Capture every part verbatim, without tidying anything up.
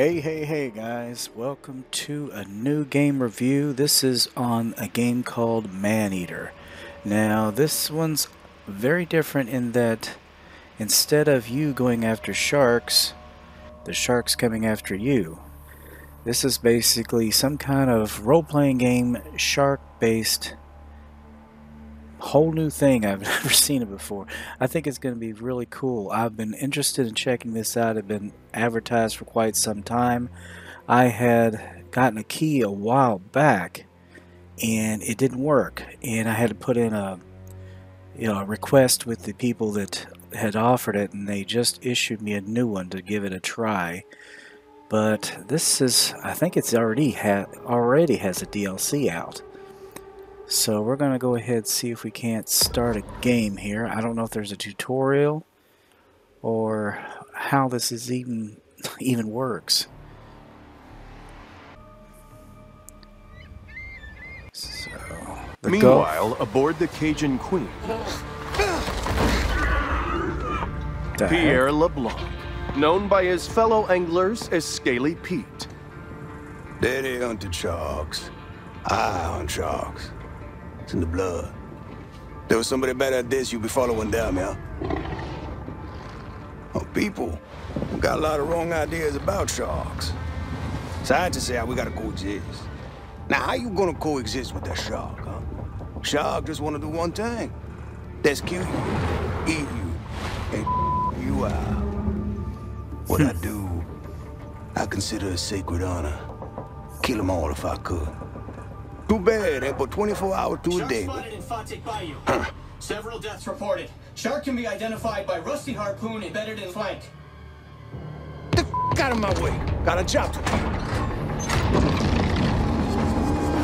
Hey, hey, hey guys, welcome to a new game review. This is on a game called Maneater. Now this one's very different in that instead of you going after sharks, the shark's coming after you. This is basically some kind of role-playing game, shark-based, whole new thing. I've never seen it before. I think it's going to be really cool. I've been interested in checking this out. It's been advertised for quite some time. I had gotten a key a while back and it didn't work, and I had to put in a you know a request with the people that had offered it, and they just issued me a new one to give it a try. But this is, I think it's already had already has a D L C out. So we're going to go ahead and see if we can't start a game here. I don't know if there's a tutorial or how this is even even works. So, meanwhile, go. Aboard the Cajun Queen, the Pierre heck? LeBlanc, known by his fellow anglers as Scaly Pete. Daddy hunted sharks. I hunt sharks. In the blood. There was somebody better at this you be following down there. Oh, people got a lot of wrong ideas about sharks. Scientists say we gotta coexist. Now, how you gonna coexist with that shark, huh? Shark just wanna do one thing. That's kill you, eat you, and you out. What I do, I consider a sacred honor. Kill them all if I could. Too bad, eh? But twenty-four hours to a day. Shark spotted in Fatik Bayou. Huh. Several deaths reported. Shark can be identified by rusty harpoon embedded in flank. Get the f out of my way. Got a job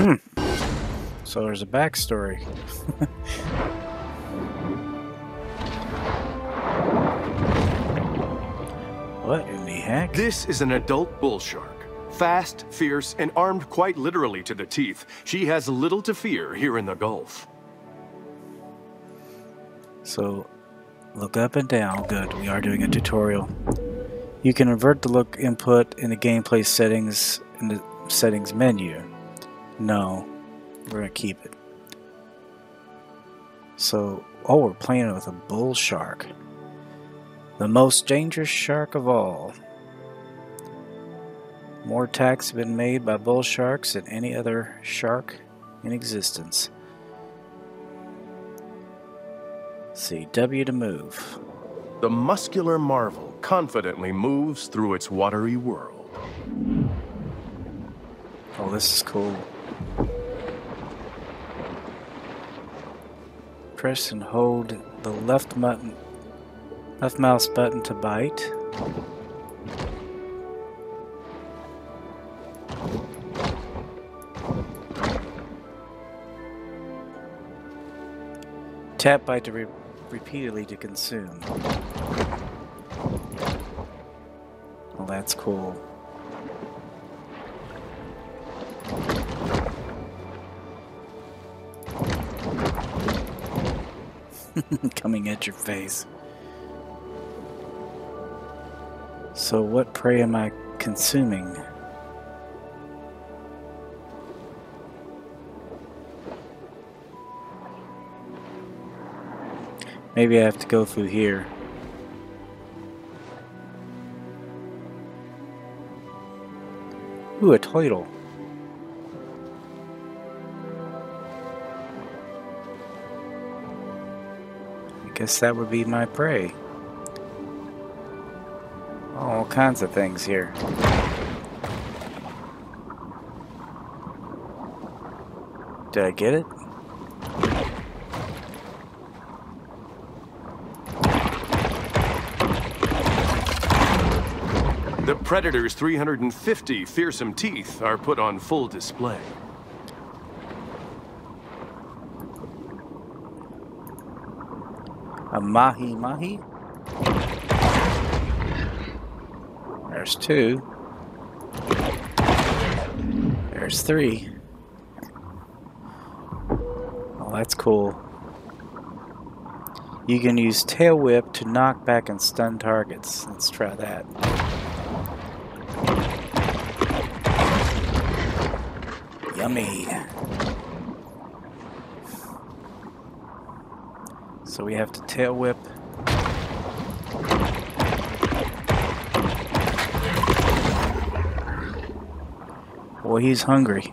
to do. Hmm. So there's a backstory. What in the heck? This is an adult bull shark. Fast, fierce, and armed quite literally to the teeth. She has little to fear here in the Gulf. So, look up and down. Good, we are doing a tutorial. You can invert the look input in the gameplay settings in the settings menu. No, we're gonna keep it. So, oh, we're playing with a bull shark. The most dangerous shark of all. More attacks have been made by bull sharks than any other shark in existence. Let's see, W to move. The muscular marvel confidently moves through its watery world. Oh, this is cool. Press and hold the left, button, left mouse button to bite. Tap bite to re repeatedly to consume. Well, that's cool. Coming at your face. So what prey am I consuming? Maybe I have to go through here. Ooh, a turtle. I guess that would be my prey. All kinds of things here. Did I get it? The predator's three hundred fifty fearsome teeth are put on full display. A mahi mahi. There's two. There's three. Oh, that's cool. You can use tail whip to knock back and stun targets. Let's try that. Yummy. So we have to tail whip. Well, he's hungry.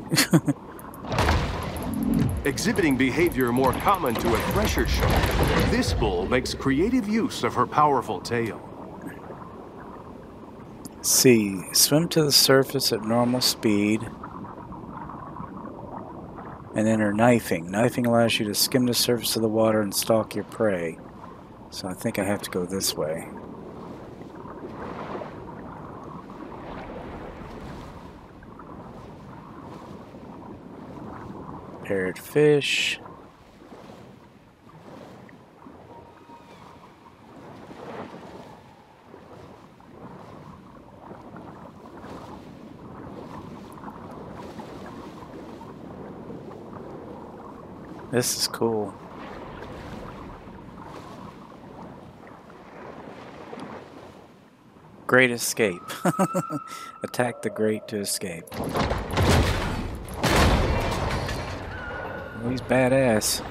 Exhibiting behavior more common to a thresher shark, this bull makes creative use of her powerful tail. C. Swim to the surface at normal speed. And then her knifing. Knifing allows you to skim the surface of the water and stalk your prey. So I think I have to go this way. Paired fish. This is cool. Great escape. Attack the great to escape. Well, he's badass.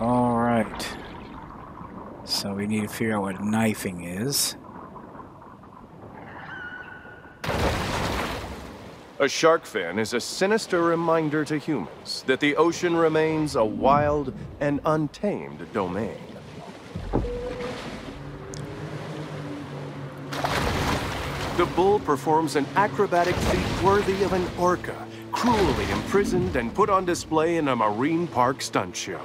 All right. So we need to figure out what knifing is. A shark fin is a sinister reminder to humans that the ocean remains a wild and untamed domain. The bull performs an acrobatic feat worthy of an orca, cruelly imprisoned and put on display in a marine park stunt show.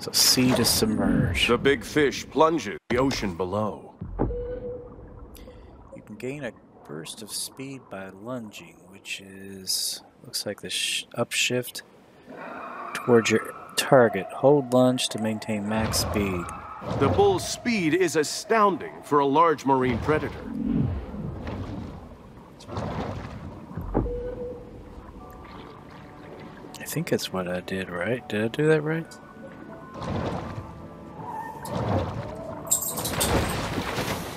So sea to submerge. The big fish plunges the ocean below. Gain a burst of speed by lunging, which is looks like the sh upshift towards your target. Hold lunge to maintain max speed. The bull's speed is astounding for a large marine predator. I think that's what I did, right? Did I do that right?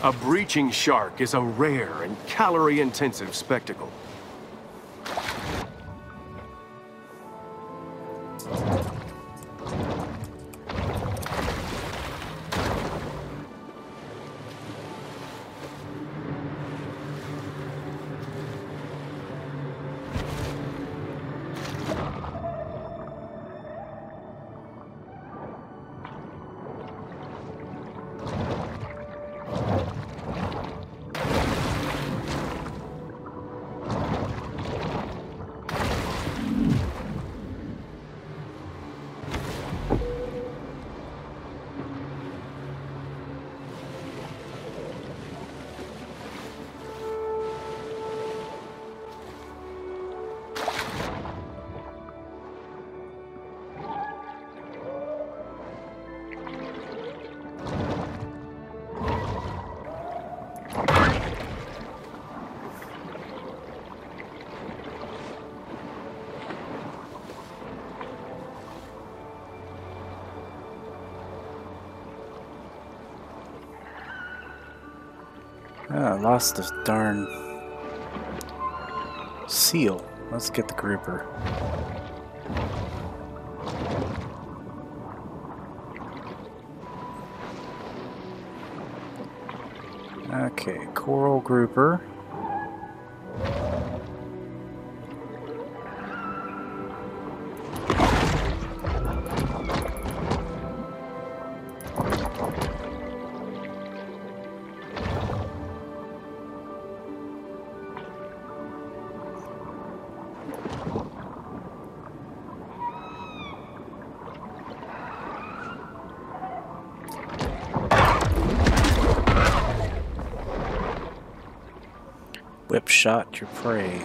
A breaching shark is a rare and calorie-intensive spectacle. Oh, I lost this darn seal. Let's get the grouper. Okay, coral grouper. Whip shot your prey.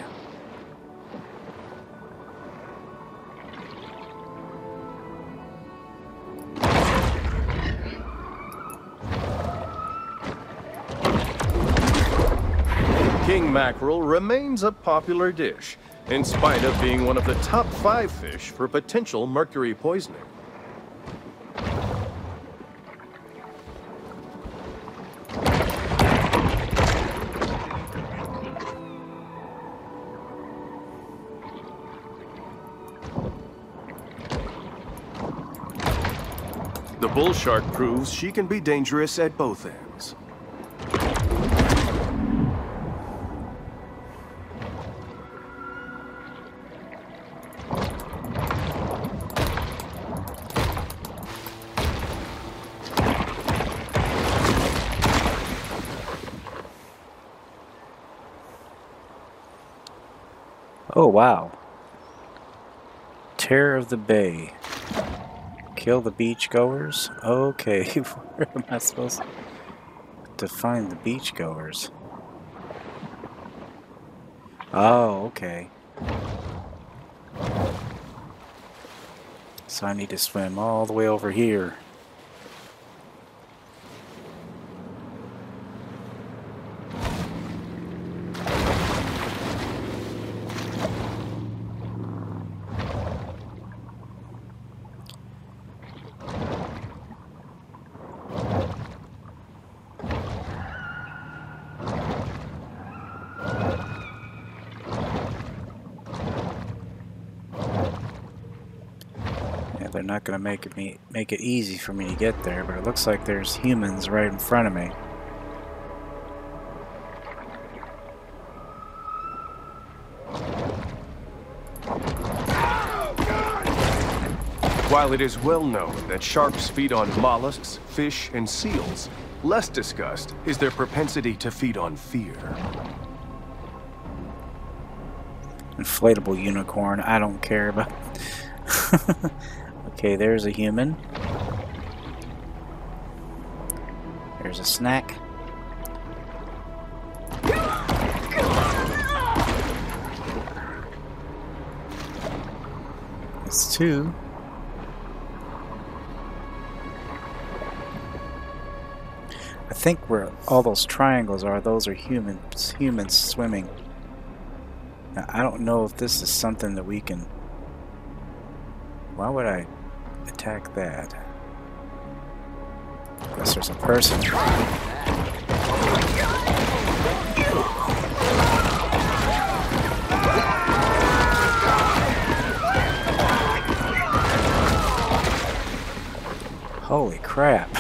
King mackerel remains a popular dish, in spite of being one of the top five fish for potential mercury poisoning. The bull shark proves she can be dangerous at both ends. Oh, wow. Terror of the Bay. Kill the beachgoers? Okay, where am I supposed to find the beachgoers? Oh, okay. So I need to swim all the way over here. They're not going to make me make it easy for me to get there, but it looks like there's humans right in front of me. While it is well known that sharks feed on mollusks, fish, and seals, less discussed is their propensity to feed on fear. Inflatable unicorn, I don't care about. Okay, there's a human. There's a snack. It's two. I think where all those triangles are, those are humans, humans swimming. Now, I don't know if this is something that we can... Why would I... attack that. I guess there's a person. Holy crap.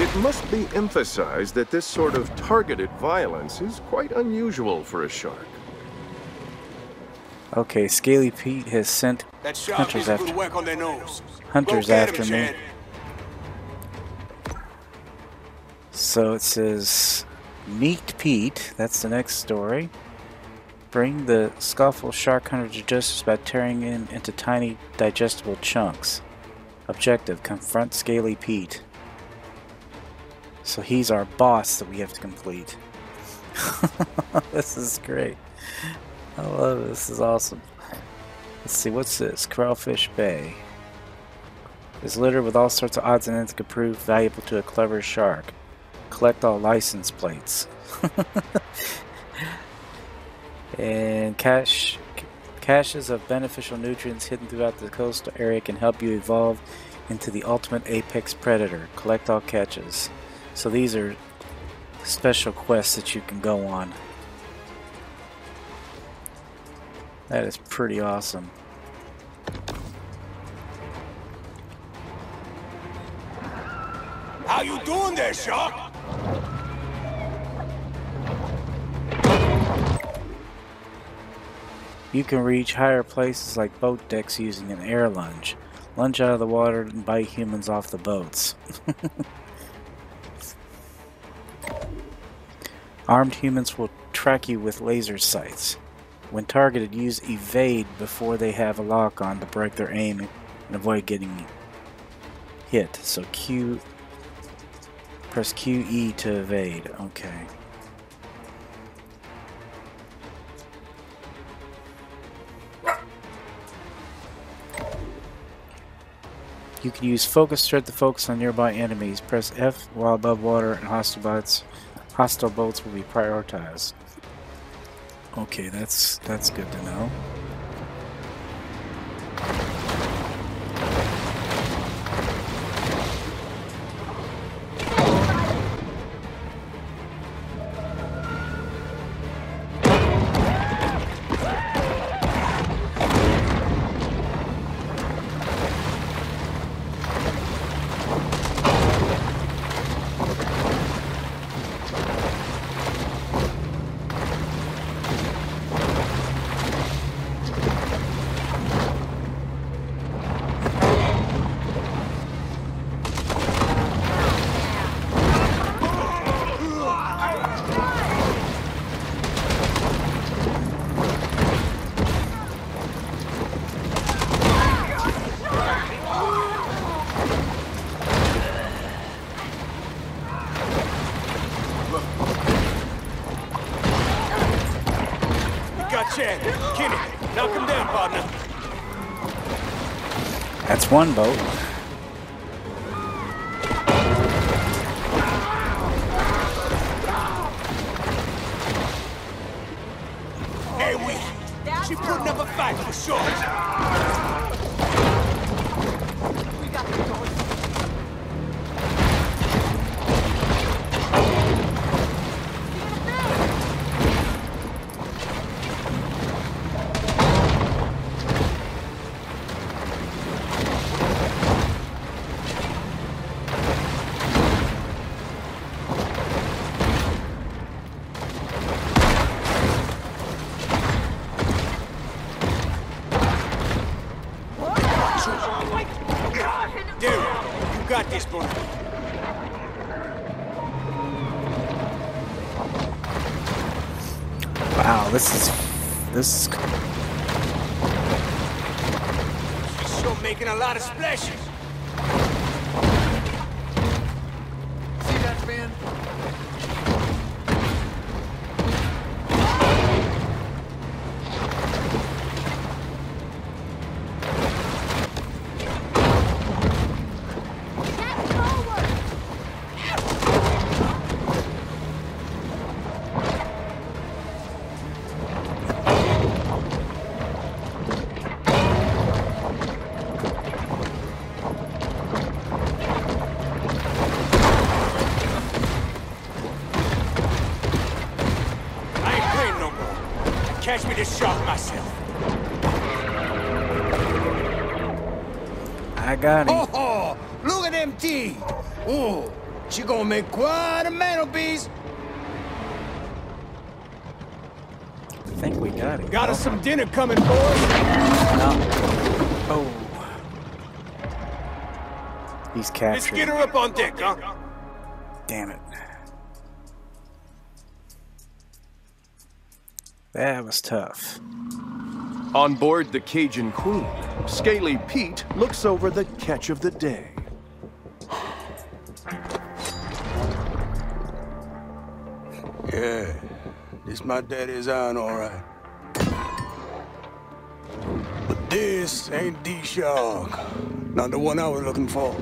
It must be emphasized that this sort of targeted violence is quite unusual for a shark. Okay, Scaly Pete has sent hunters after hunters after me. So it says, meet Pete. That's the next story. Bring the scoffled shark hunter to justice by tearing him into tiny digestible chunks. Objective: confront Scaly Pete. So he's our boss that we have to complete. This is great. I love it. This is awesome. Let's see, what's this? Corralfish Bay is littered with all sorts of odds and ends that could prove valuable to a clever shark. Collect all license plates. And cache, caches of beneficial nutrients hidden throughout the coastal area can help you evolve into the ultimate apex predator. Collect all catches. So these are special quests that you can go on. That is pretty awesome. How you doing there, shark? You can reach higher places like boat decks using an air lunge. Lunge out of the water and bite humans off the boats. Armed humans will track you with laser sights. When targeted, use evade before they have a lock-on to break their aim and avoid getting hit. So Q, press Q E to evade. Okay. You can use focus threat to focus on nearby enemies. Press F while above water, and hostile boats, hostile boats will be prioritized. Okay, that's that's good to know. Chad, Kenny, knock him down, partner. That's one boat. Hey, we. She's putting up a fight for sure. We got this going. This is... this is cool. She's sure making a lot of splashes. See that, man? Catch me to shock myself. I got it. Oh, oh, look at them teeth. Oh, she gonna make quite a mantelpiece. I think we got it. Got us oh. some dinner coming, boys. No. Oh. He's captured. Let's get her up on deck, huh? Damn it. That was tough. On board the Cajun Queen, Scaly Pete looks over the catch of the day. Yeah, this my daddy's iron, all right. But this ain't the shark. Not the one I was looking for.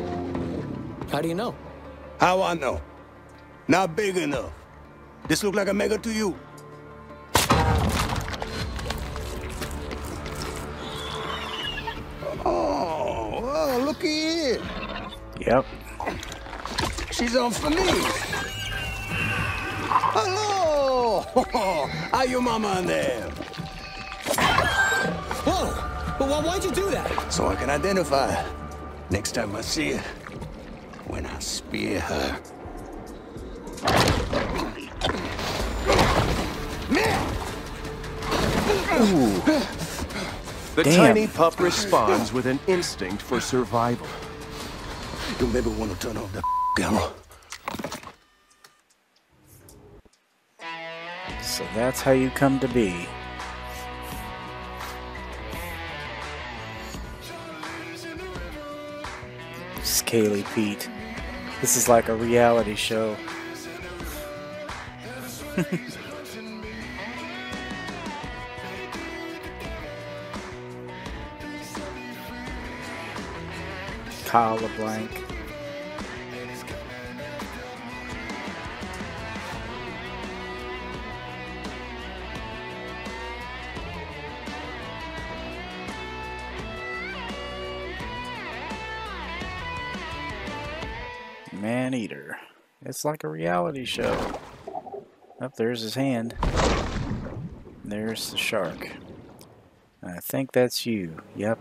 How do you know? How I know? Not big enough. This look like a mega to you. Here. Yep. She's on for me. Hello! Are your mama in there? Whoa! But well, why'd you do that? So I can identify her. Next time I see her, when I spear her. Ooh. The Damn. tiny pup responds with an instinct for survival. You'll never want to turn off that camera. So that's how you come to be. Scaly Pete. This is like a reality show. Pierre LeBlanc. Maneater. It's like a reality show. Up oh, there's his hand. There's the shark. I think that's you. Yep.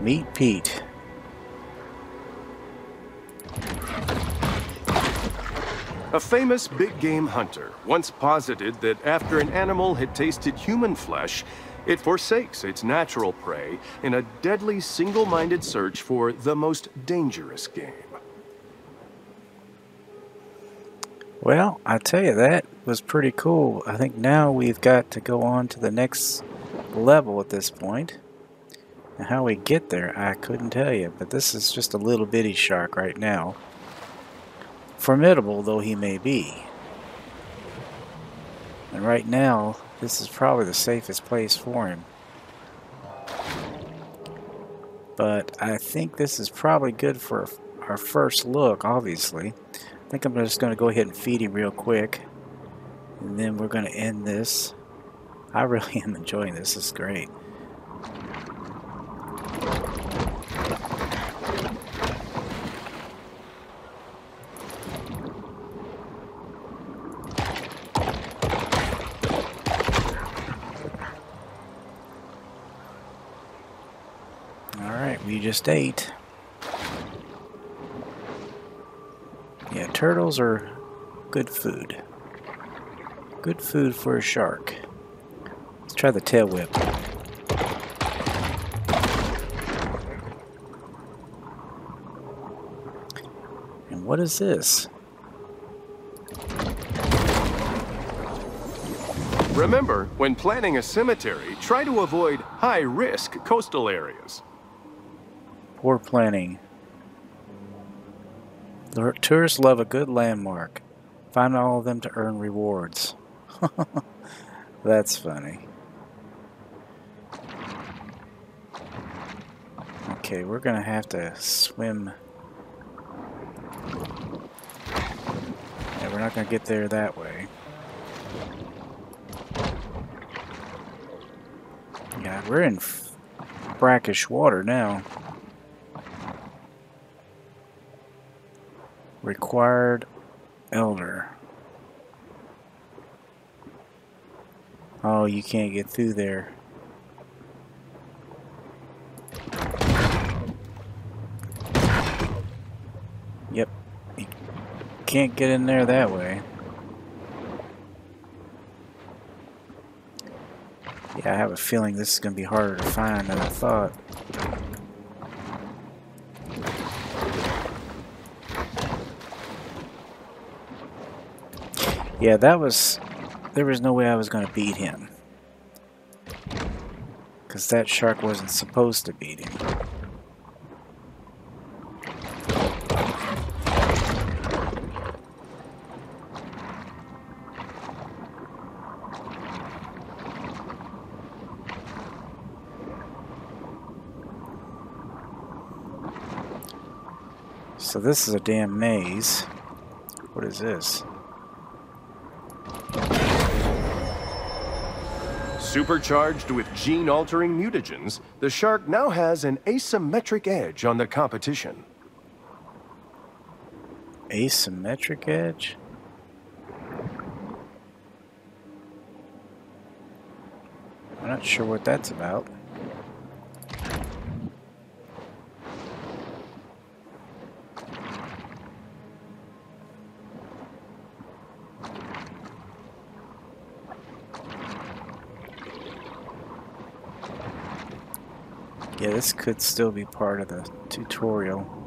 Meet Pete. A famous big game hunter once posited that after an animal had tasted human flesh, it forsakes its natural prey in a deadly single-minded search for the most dangerous game. Well, I tell you, that was pretty cool. I think now we've got to go on to the next level at this point. How we get there, I couldn't tell you, but this is just a little bitty shark right now. Formidable though he may be. And right now, this is probably the safest place for him. But I think this is probably good for our first look, obviously. I think I'm just going to go ahead and feed him real quick. And then we're going to end this. I really am enjoying this. This is great. Just ate. Yeah, turtles are good food. Good food for a shark. Let's try the tail whip. And what is this? Remember, when planning a cemetery, try to avoid high-risk coastal areas. Poor planning. The tourists love a good landmark. Find all of them to earn rewards. That's funny. Okay, we're gonna have to swim. Yeah, we're not gonna get there that way. Yeah, we're in brackish water now. Required elder. Oh, you can't get through there. Yep. You can't get in there that way. Yeah, I have a feeling this is going to be harder to find than I thought. Yeah, that was... there was no way I was going to beat him. Because that shark wasn't supposed to beat him. So this is a damn maze. What is this? Supercharged with gene-altering mutagens, the shark now has an asymmetric edge on the competition. Asymmetric edge? I'm not sure what that's about. Yeah, this could still be part of the tutorial.